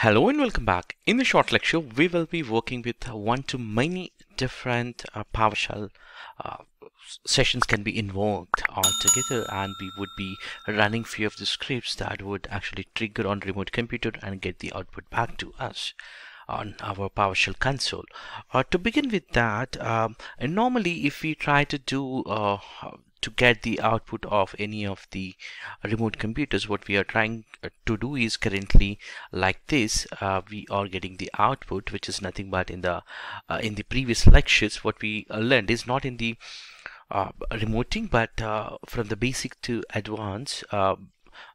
Hello and welcome back. In the short lecture, we will be working with one to many different PowerShell sessions can be invoked all together, and we would be running few of the scripts that would actually trigger on remote computer and get the output back to us on our PowerShell console. To begin with that, and normally if we try to do to get the output of any of the remote computers, what we are trying to do is currently like this. We are getting the output, which is nothing but in the previous lectures what we learned is not in the remoting, but from the basic to advanced.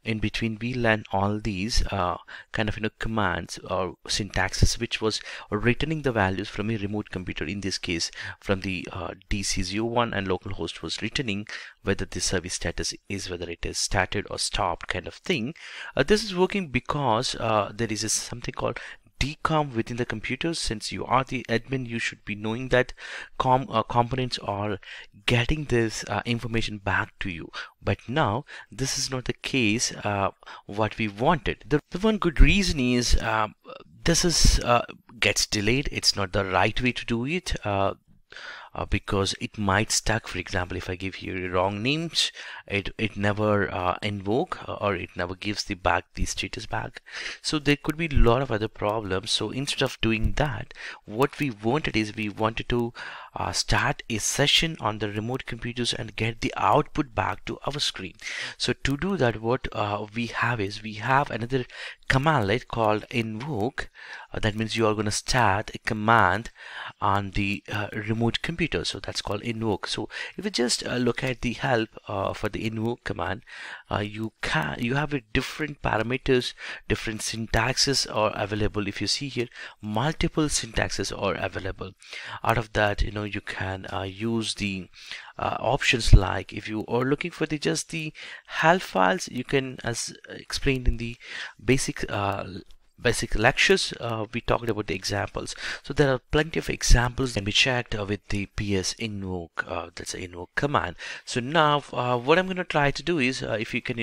In between we learn all these kind of commands or syntaxes, which was returning the values from a remote computer. In this case, from the DC01 and localhost was returning whether the service status is, whether it is started or stopped kind of thing. This is working because there is something called DCOM within the computer. Since you are the admin, you should be knowing that components are getting this information back to you. But now this is not the case what we wanted. The one good reason is this is gets delayed. It's not the right way to do it because it might stuck. For example, if I give here wrong names, it never invoke or it never gives the status back. So there could be a lot of other problems. So instead of doing that, what we wanted is we wanted to start a session on the remote computers and get the output back to our screen. So to do that, what we have is we have another command line called invoke. That means you are going to start a command on the remote computer. So that's called invoke. So if you just look at the help for the invoke command, you have a different parameters, different syntaxes are available. If you see here, multiple syntaxes are available. Out of that, you can use the options like if you are looking for just the help files, you can, as explained in the basic lectures, we talked about the examples. So there are plenty of examples that can be checked with the PS invoke, that's an invoke command. So now what I'm going to try to do is, if you can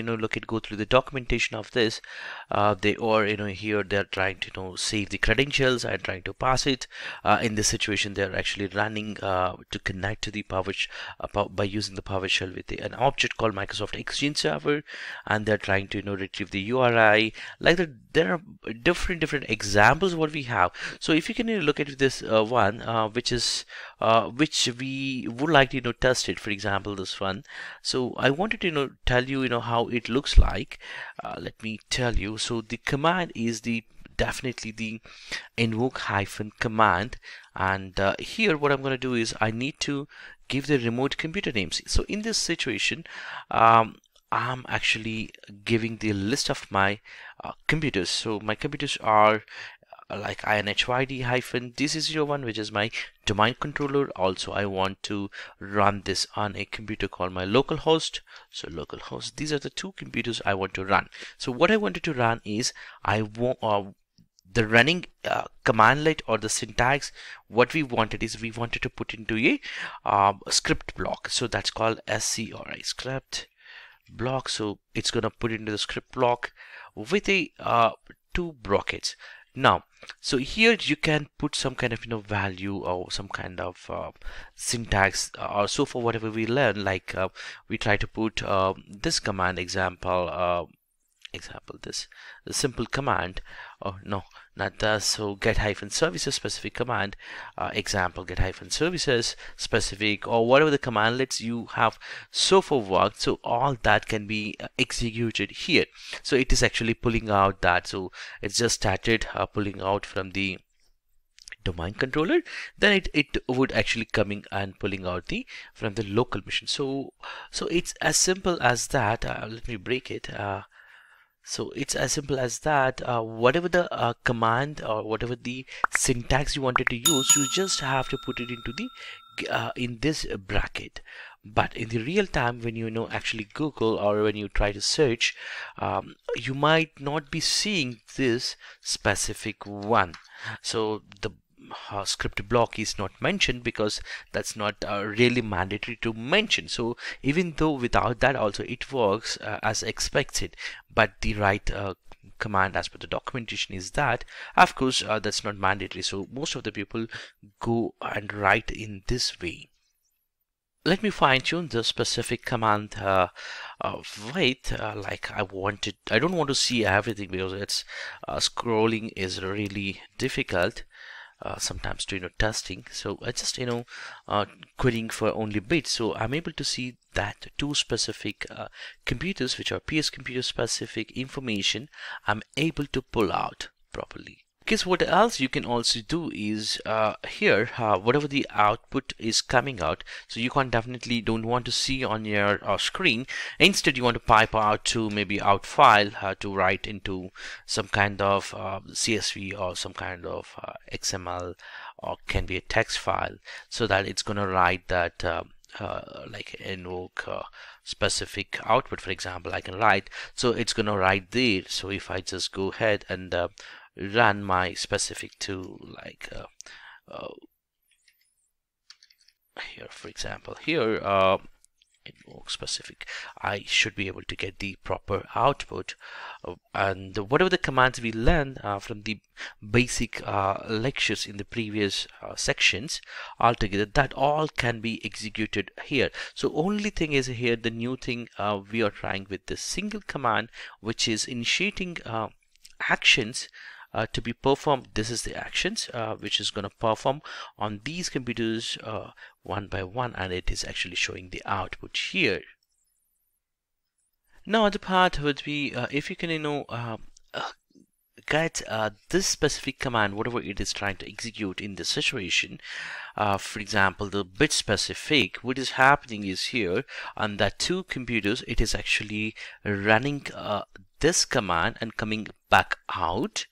go through the documentation of this, they are here they're trying to save the credentials and trying to pass it. In this situation, they're actually running to connect to the PowerShell by using the PowerShell with an object called Microsoft Exchange Server, and they're trying to retrieve the URI like that. There are different examples what we have. So if you can look at this one which we would like to test it. For example, this one. So I wanted to tell you how it looks like. Let me tell you. So the command is definitely the invoke-command, and here what I'm going to do is I need to give the remote computer names. So in this situation, I'm actually giving the list of my computers. So my computers are like INHYD-DC01, which is my domain controller. Also, I want to run this on a computer called my localhost. So localhost, these are the two computers I want to run. So what I wanted to run is I want the running commandlet or the syntax. What we wanted is we wanted to put into a script block. So that's called SCRI, script block. So it's gonna put into the script block with a two brackets. Now, so here you can put some kind of value or some kind of syntax or so for whatever we learn. Like we try to put this command example. This a simple command. Oh no, not that. So get-services specific command, example get-services specific, or whatever the commandlets you have so far worked. So all that can be executed here. So it is actually pulling out that. So it's just started pulling out from the domain controller, then it would actually coming and pulling out the from the local machine. So it's as simple as that. Let me break it. So it's as simple as that. Whatever the command or whatever the syntax you wanted to use, you just have to put it into the in this bracket. But in the real time, when actually Google or when you try to search, you might not be seeing this specific one. So the script block is not mentioned because that's not really mandatory to mention. So even though without that also it works as expected, but the right command as per the documentation is that, of course, that's not mandatory. So most of the people go and write in this way. Let me fine tune the specific command width like I wanted. I don't want to see everything because it's scrolling is really difficult sometimes to testing. So I just querying for only bits. So I'm able to see that two specific computers which are PS computer specific information I'm able to pull out properly. Guess what else you can also do is here whatever the output is coming out, so you can definitely don't want to see on your screen. Instead you want to pipe out to maybe out file to write into some kind of CSV or some kind of XML, or can be a text file, so that it's gonna write that like invoke specific output. For example, I can write, so it's gonna write there. So if I just go ahead and run my specific to like here, for example, here invoke specific, I should be able to get the proper output. And whatever the commands we learned from the basic lectures in the previous sections altogether, that all can be executed here. So only thing is here, the new thing we are trying with this single command, which is initiating actions to be performed. This is the actions which is going to perform on these computers one by one, and it is actually showing the output here. Now other part would be if you can get this specific command, whatever it is trying to execute in this situation, for example the bit specific, what is happening is here on that two computers it is actually running this command and coming back out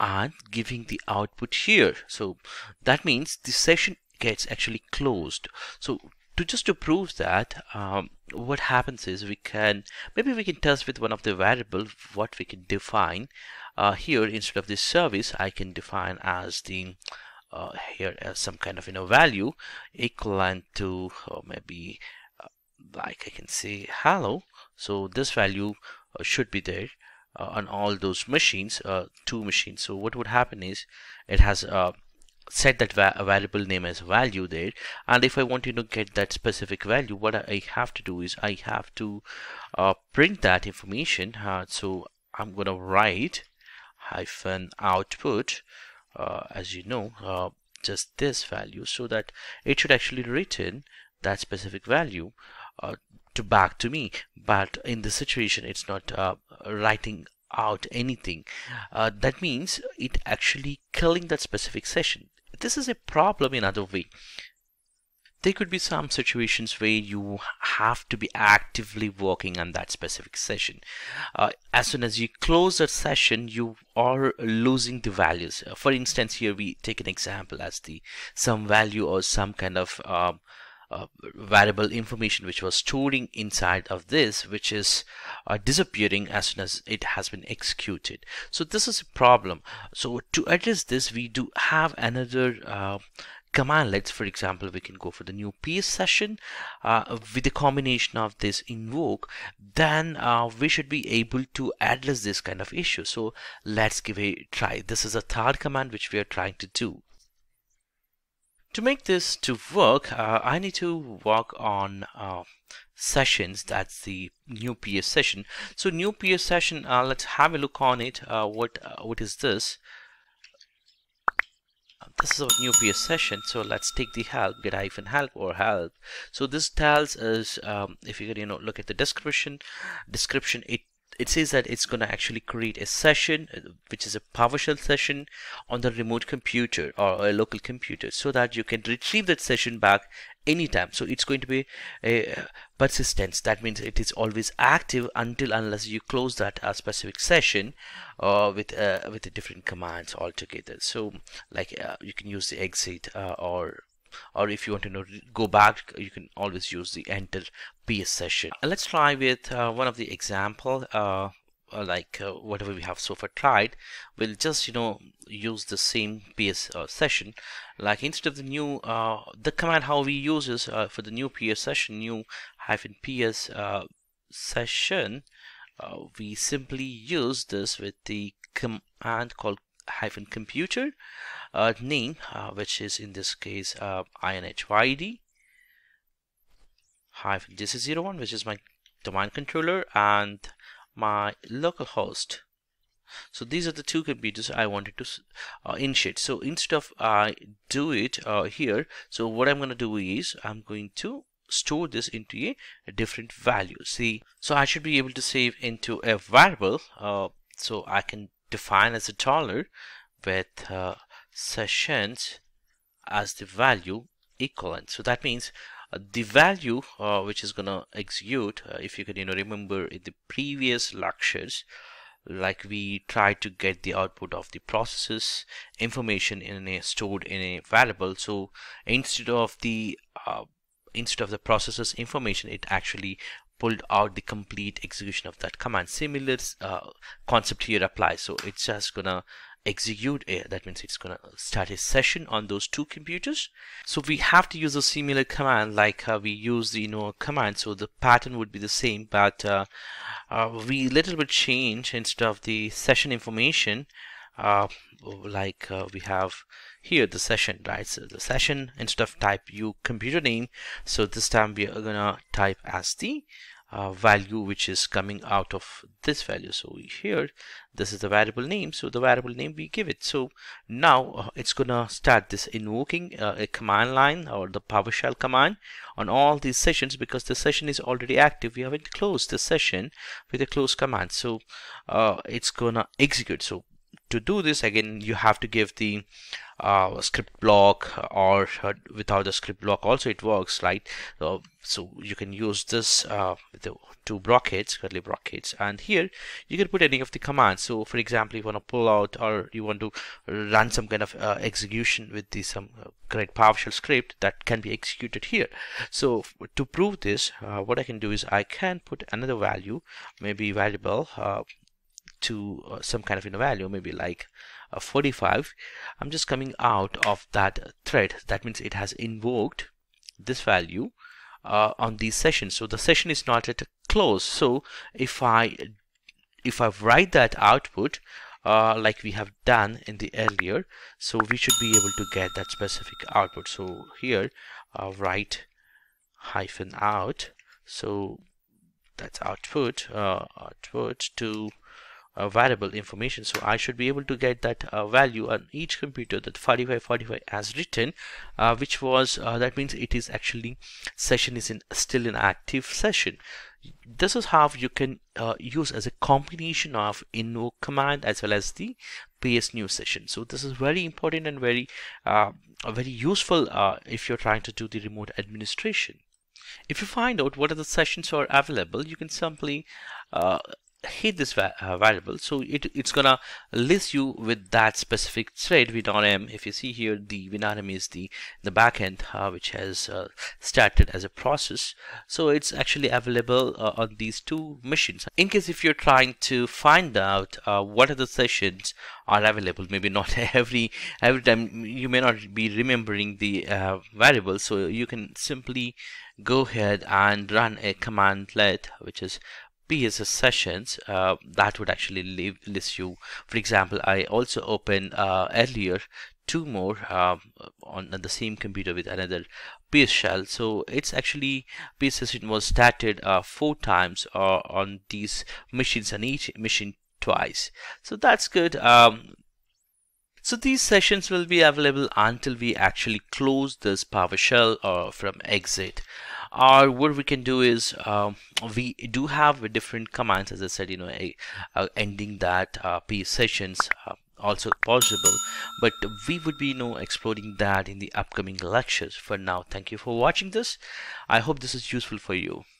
and giving the output here. So that means the session gets actually closed. So to prove that, what happens is we can maybe test with one of the variable what we can define here. Instead of this service, I can define as the here as some kind of value equivalent to maybe like I can say hello. So this value should be there on all those machines, two machines. So what would happen is it has set that variable name as value there, and if I want to get that specific value, what I have to do is I have to print that information. So I'm gonna write hyphen output as just this value, so that it should actually return that specific value to back to me. But in this situation it's not writing out anything. That means it actually killing that specific session. This is a problem in other way. There could be some situations where you have to be actively working on that specific session. As soon as you close that session, you are losing the values. For instance, here we take an example as the some value or some kind of variable information which was storing inside of this, which is disappearing as soon as it has been executed. So this is a problem. So to address this, we do have another command. Let's, for example, we can go for the new PSSession with the combination of this invoke. Then we should be able to address this kind of issue. So let's give a try. This is a third command which we are trying to do. To make this to work, I need to work on sessions. That's the New-PSSession. So New-PSSession, let's have a look on it. What is this? This is a New-PSSession. So let's take the help, get -help or help. So this tells us if you can look at the description, it says that it's going to actually create a session which is a PowerShell session on the remote computer or a local computer, so that you can retrieve that session back anytime. So it's going to be a persistence. That means it is always active until unless you close that specific session with the different commands altogether. So like you can use the exit or if you want to go back, you can always use the enter PSSession. Let's try with one of the example, like whatever we have so far tried. We'll just use the same PSSession. Like instead of the new the command how we use is for the new PSSession, new -PSSession we simply use this with the command called -computer name, which is in this case INHYD -DC01, which is my domain controller, and my local host. So these are the two computers I wanted to initiate. So instead of I do it here, so what I'm going to do is I'm going to store this into a different value. See, so I should be able to save into a variable, so I can define as a dollar with sessions as the value equivalent. So that means the value which is going to execute, if you can remember in the previous lectures, like we try to get the output of the processes information in a stored in a variable. So instead of the processes information, it actually pulled out the complete execution of that command. Similar concept here applies. So it's just gonna execute it. That means it's gonna start a session on those two computers. So we have to use a similar command like we use the Invoke-Command. So the pattern would be the same, but we little bit change. Instead of the session information, like we have here the session, right? So the session, instead of type you computer name, so this time we are gonna type as the value which is coming out of this value. So here this is the variable name, so the variable name we give it. So now it's gonna start this invoking a command line or the PowerShell command on all these sessions, because the session is already active. We haven't closed the session with a close command, so it's gonna execute. So to do this, again you have to give the script block, or without the script block also it works, right? So you can use this the two brackets, curly brackets, and here you can put any of the commands. So for example, you want to pull out, or you want to run some kind of execution with the some great PowerShell script that can be executed here. So to prove this, what I can do is I can put another value, maybe variable to some kind of value, maybe like 45. I'm just coming out of that thread. That means it has invoked this value on the session. So the session is not yet closed. So if I write that output like we have done in the earlier, so we should be able to get that specific output. So here write -out, so that's output to variable information. So I should be able to get that value on each computer, that 4545 as written, which was that means it is actually session is still an active session. This is how you can use as a combination of Invoke-Command as well as the PSSession. So this is very important and very useful if you're trying to do the remote administration. If you find out what are the sessions are available, you can simply hit this variable. So it's gonna list you with that specific thread WinRM. If you see here, the WinRM is the backend which has started as a process. So it's actually available on these two machines. In case if you're trying to find out what are the sessions are available, maybe not every time you may not be remembering the variable, so you can simply go ahead and run a commandlet which is PSSessions. That would actually list you. For example, I also opened earlier two more on the same computer with another PS shell. So it's actually PSSession was started 4 times on these machines, and each machine twice. So that's good. So these sessions will be available until we actually close this PowerShell or from exit. Or what we can do is we do have different commands, as I said, ending that PSSessions also possible, but we would be exploring that in the upcoming lectures. For now, thank you for watching this. I hope this is useful for you.